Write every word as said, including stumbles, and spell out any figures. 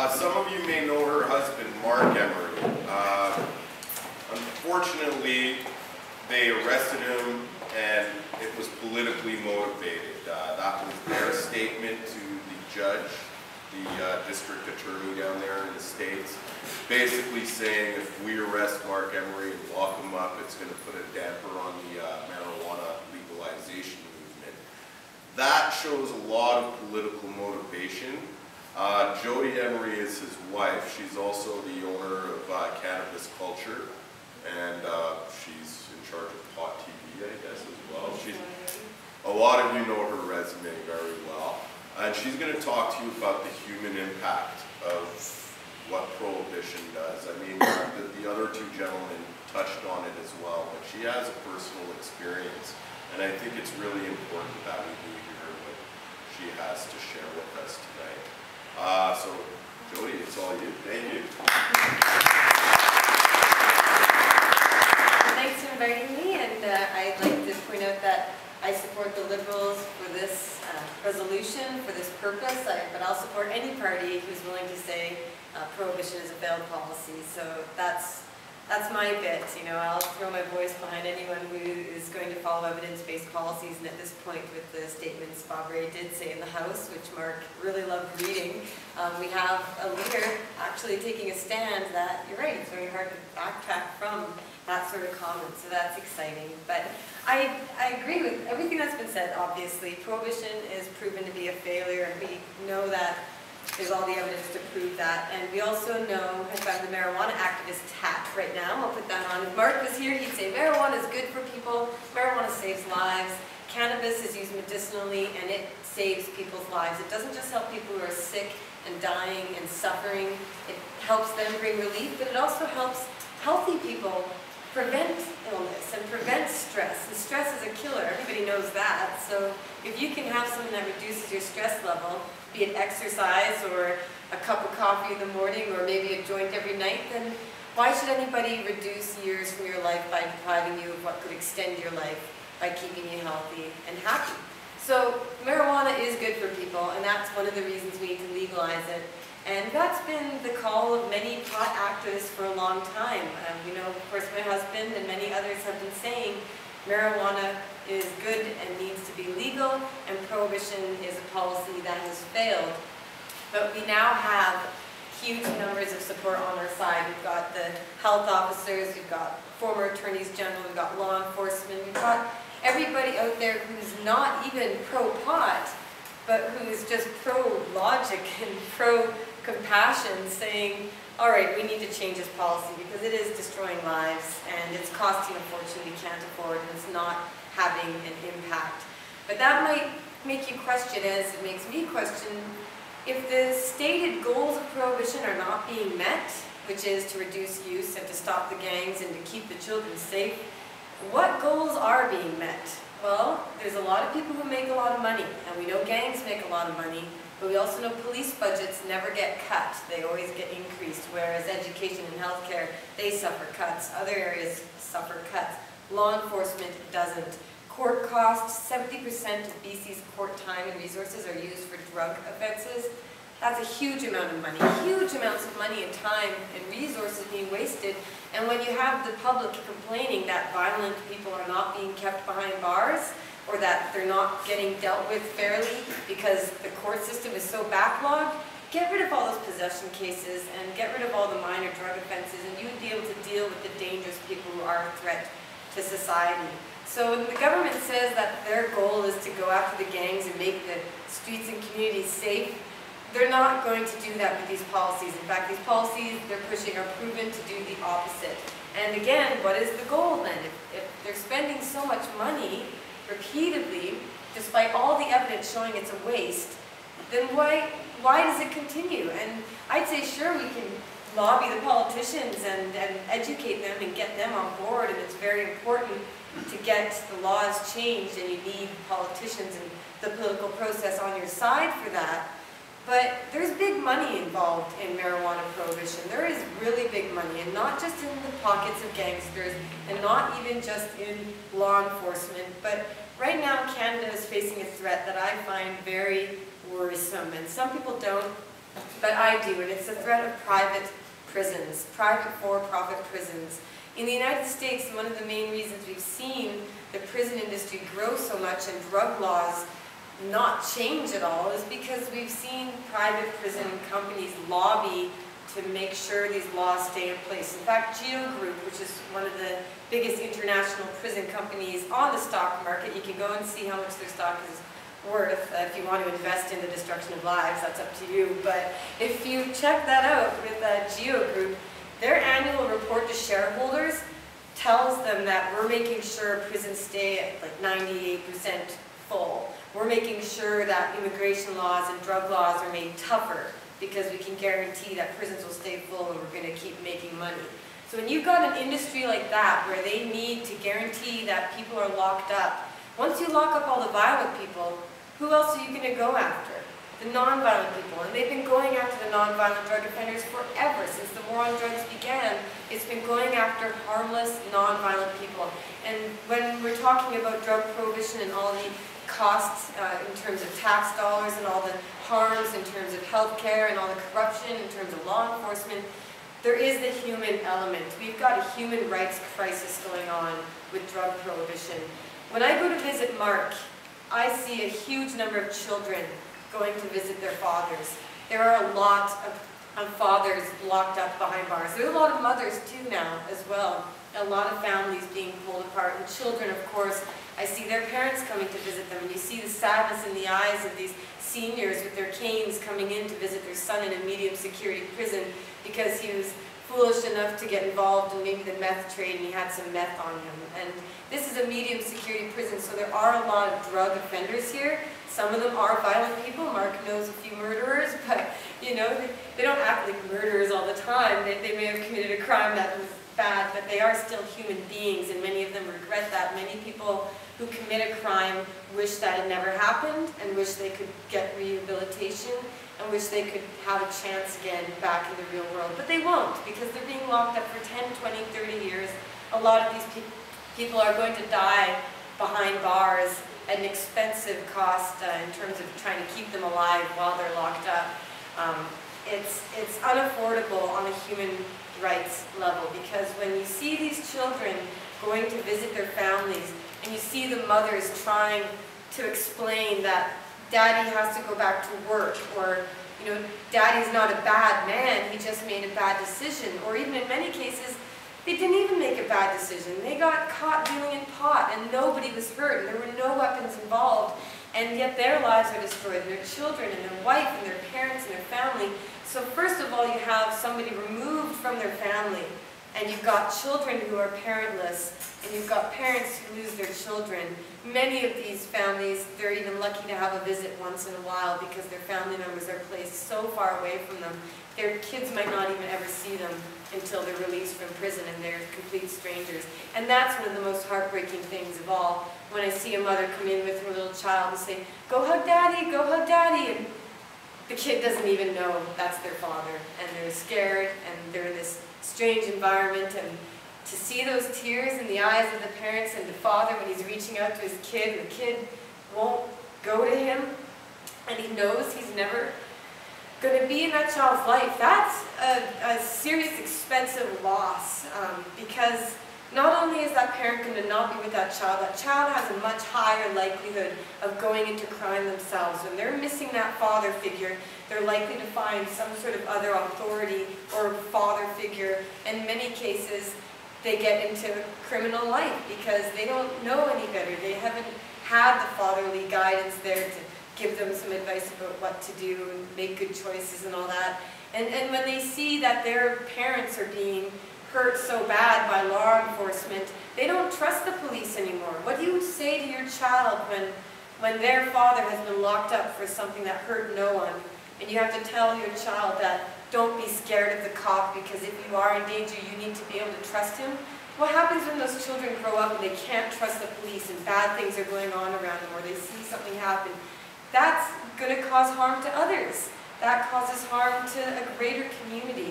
Uh, some of you may know her husband, Marc Emery. Uh, unfortunately, they arrested him and it was politically motivated. Uh, that was their statement to the judge, the uh, district attorney down there in the States, basically saying if we arrest Marc Emery and lock him up, it's going to put a damper on the uh, marijuana legalization movement. That shows a lot of political motivation. Uh, Jodie Emery is his wife. She's also the owner of uh, Cannabis Culture, and uh, she's in charge of Pot T V, I guess, as well. She's, a lot of you know her resume very well. And she's going to talk to you about the human impact of what prohibition does. I mean, the, the other two gentlemen touched on it as well, but she has a personal experience, and I think it's really important that we do hear what she has to share with us tonight. Uh, so, Jodie, it's all you. Thank you. Thanks for inviting me, and uh, I'd like to point out that I support the Liberals for this uh, resolution, for this purpose, I, but I'll support any party who's willing to say uh, prohibition is a failed policy. So that's that's my bit. You know, I'll throw my voice behind anyone who is going to follow evidence-based policies. And at this point, with the statements Bob Rae did say in the House, which Marc really loved reading, um, we have a leader actually taking a stand that, you're right, it's very hard to backtrack from that sort of comment, so that's exciting. But I, I agree with everything that's been said, obviously. Prohibition is proven to be a failure. We know that. There's all the evidence to prove that. And we also know, I found the marijuana activist hat right now. I'll put that on. If Marc was here, he'd say marijuana is good for people. Marijuana saves lives. Cannabis is used medicinally, and it saves people's lives. It doesn't just help people who are sick and dying and suffering. It helps them bring relief, but it also helps healthy people prevent illness and prevent stress. And stress is a killer. Everybody knows that. So if you can have something that reduces your stress level, be it exercise or a cup of coffee in the morning or maybe a joint every night, then why should anybody reduce years from your life by depriving you of what could extend your life by keeping you healthy and happy? So marijuana is good for people, and that's one of the reasons we need to legalize it. And that's been the call of many pot activists for a long time. Um, you know, of course, my husband and many others have been saying marijuana is good and needs to be legal, and prohibition is a policy that has failed. But we now have huge numbers of support on our side. We've got the health officers, we've got former attorneys general, we've got law enforcement, we've got everybody out there who's not even pro-pot, but who is just pro-logic and pro-compassion, saying, all right, we need to change this policy because it is destroying lives and it's costing a fortune we can't afford and it's not having an impact. But that might make you question, as it makes me question, if the stated goals of prohibition are not being met, which is to reduce use and to stop the gangs and to keep the children safe, what goals are being met? Well, there's a lot of people who make a lot of money, and we know gangs make a lot of money, but we also know police budgets never get cut. They always get increased, whereas education and healthcare, they suffer cuts. Other areas suffer cuts. Law enforcement doesn't. Court costs, seventy percent of B C's court time and resources are used for drug offenses. That's a huge amount of money, huge amounts of money and time and resources being wasted. And when you have the public complaining that violent people are not being kept behind bars, or that they're not getting dealt with fairly because the court system is so backlogged, get rid of all those possession cases and get rid of all the minor drug offenses, and you would be able to deal with the dangerous people who are a threat to society. So when the government says that their goal is to go after the gangs and make the streets and communities safe, they're not going to do that with these policies. In fact, these policies they're pushing are proven to do the opposite. And again, what is the goal then? If, if they're spending so much money repeatedly, despite all the evidence showing it's a waste, then why, why does it continue? And I'd say, sure, we can lobby the politicians and, and educate them and get them on board, and it's very important to get the laws changed, and you need politicians and the political process on your side for that. But there's big money involved in marijuana prohibition. There is really big money, and not just in the pockets of gangsters, and not even just in law enforcement. But right now, Canada is facing a threat that I find very worrisome, and some people don't. but I do, and it's the threat of private prisons, private for-profit prisons. In the United States, one of the main reasons we've seen the prison industry grow so much and drug laws not change at all is because we've seen private prison companies lobby to make sure these laws stay in place. In fact, Geo Group, which is one of the biggest international prison companies on the stock market, you can go and see how much their stock is worth. Uh, if you want to invest in the destruction of lives, that's up to you. But if you check that out with uh, Geo Group, their annual report to shareholders tells them that we're making sure prisons stay at like ninety-eight percent full. We're making sure that immigration laws and drug laws are made tougher, because we can guarantee that prisons will stay full and we're going to keep making money. So when you've got an industry like that where they need to guarantee that people are locked up, once you lock up all the violent people, who else are you going to go after? The non-violent people. And they've been going after the non-violent drug offenders forever. Since the war on drugs began, it's been going after harmless, non-violent people. And when we're talking about drug prohibition and all the costs uh, in terms of tax dollars and all the harms in terms of health care and all the corruption in terms of law enforcement, there is the human element. We've got a human rights crisis going on with drug prohibition. When I go to visit Marc, I see a huge number of children going to visit their fathers. There are a lot of, of fathers locked up behind bars. There's a lot of mothers too now as well. A lot of families being pulled apart, and children, of course, I see their parents coming to visit them, and you see the sadness in the eyes of these seniors with their canes coming in to visit their son in a medium security prison because he was foolish enough to get involved in maybe the meth trade and he had some meth on him. And this is a medium security prison, so there are a lot of drug offenders here. Some of them are violent people. Marc knows a few murderers, but you know, they, they don't act like murderers all the time. They, they may have committed a crime that was bad, but they are still human beings, and many of them regret that. Many people who commit a crime wish that it never happened and wish they could get rehabilitation and wish they could have a chance again back in the real world. But they won't, because they're being locked up for ten, twenty, thirty years. A lot of these pe people are going to die behind bars at an expensive cost uh, in terms of trying to keep them alive while they're locked up. Um, it's, it's unaffordable on a human rights level, because when you see these children going to visit their families, and you see the mothers trying to explain that daddy has to go back to work, or, you know, daddy's not a bad man, he just made a bad decision. Or even in many cases, they didn't even make a bad decision. They got caught dealing in pot and nobody was hurt and there were no weapons involved, and yet their lives are destroyed, and their children and their wife and their parents and their family. So first of all, you have somebody removed from their family, and you've got children who are parentless, and you've got parents who lose their children. Many of these families, they're even lucky to have a visit once in a while because their family members are placed so far away from them. Their kids might not even ever see them until they're released from prison, and they're complete strangers. And that's one of the most heartbreaking things of all, when I see a mother come in with her little child and say, "Go hug daddy, go hug daddy," and the kid doesn't even know that's their father, and they're scared, and they're in this strange environment, and to see those tears in the eyes of the parents and the father when he's reaching out to his kid, and the kid won't go to him, and he knows he's never going to be in that child's life. That's a, a serious, expensive loss, um, because not only is that parent going to not be with that child, that child has a much higher likelihood of going into crime themselves. When they're missing that father figure, they're likely to find some sort of other authority or father figure. In many cases, they get into criminal life because they don't know any better. They haven't had the fatherly guidance there to give them some advice about what to do and make good choices and all that. And, and when they see that their parents are being hurt so bad by law enforcement, they don't trust the police anymore. What do you say to your child when, when their father has been locked up for something that hurt no one, and you have to tell your child that don't be scared of the cop because if you are in danger, you need to be able to trust him? What happens when those children grow up and they can't trust the police and bad things are going on around them, or they see something happen? That's going to cause harm to others. That causes harm to a greater community.